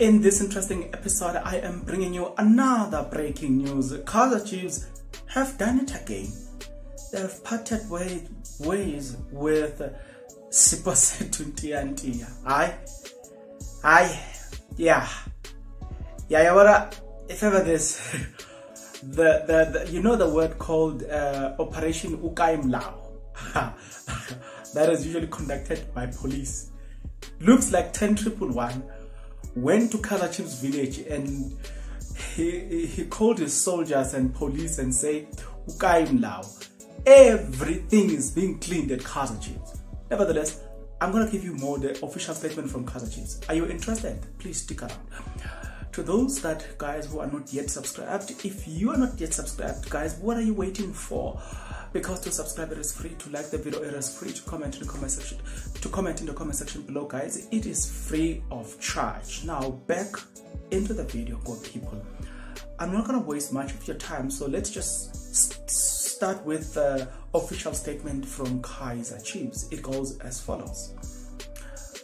In this interesting episode, I am bringing you another breaking news. Kaizer Chiefs have done it again. They have parted ways with Siphosakhe Ntiya-Ntiya. If ever this, you know the word called Operation Ukai Mlao that is usually conducted by police. Looks like 10-111 went to Kaizer Chiefs village and he called his soldiers and police and said, Ukai Mlao, everything is being cleaned at Kaizer Chiefs. Nevertheless, I'm gonna give you more the official statement from Kaizer Chiefs. Are you interested? Please stick around. To those guys who are not yet subscribed, if you are not yet subscribed, guys, what are you waiting for? Because to subscribe it is free, to like the video it is free, to comment in the comment section below, guys, it is free of charge. Now back into the video, good people. I'm not gonna waste much of your time, so let's just start with the official statement from Kaizer Chiefs. It goes as follows.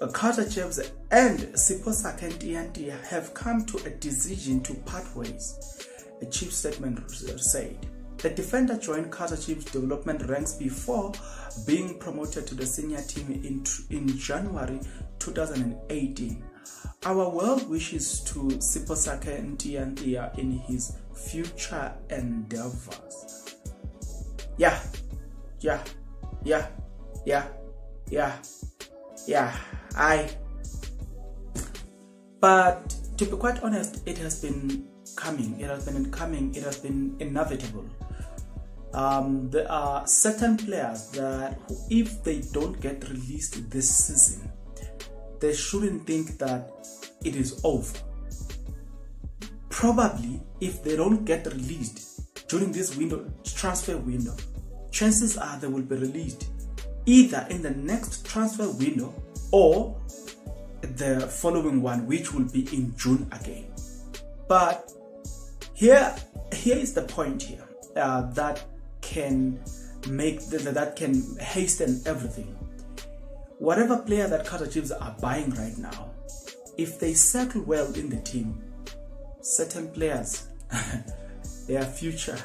Kaizer Chiefs and Siphosakhe Ntiya-Ntiya have come to a decision to part ways, a chief statement said. The defender joined Kaizer Chiefs development ranks before being promoted to the senior team in January 2018. Our well wishes to Siphosakhe Ntiya-Ntiya in his future endeavors. But to be quite honest, it has been coming, it has been inevitable. There are certain players that if they don't get released this season, they shouldn't think that it is over. Probably if they don't get released during this window, transfer window, chances are they will be released either in the next transfer window or the following one, which will be in June again. But here is the point here that can make that can hasten everything. Whatever player that Kaizer Chiefs are buying right now, if they settle well in the team, certain players, their future,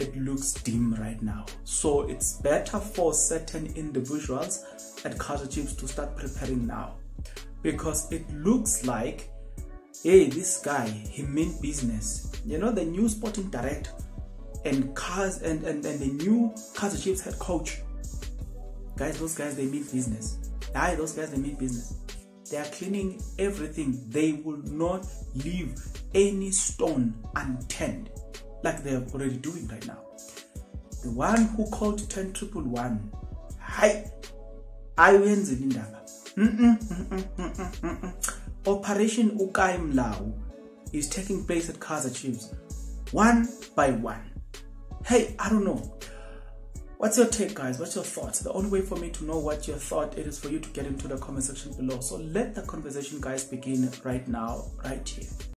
it looks dim right now. So it's better for certain individuals at Kaizer Chiefs to start preparing now, because it looks like, hey, this guy, he meant business. You know, the new sporting director and the new Kaizer Chiefs head coach, guys, those guys, they mean business. They are cleaning everything. They will not leave any stone unturned, like they are already doing right now. The one who called 10-111, hi, Iwan Zilinda. Operation Ukai Mlao is taking place at Kaizer Chiefs, one by one. Hey, I don't know. What's your take, guys? What's your thoughts? The only way for me to know what your thought is for you to get into the comment section below. So let the conversation, guys, begin right now, right here.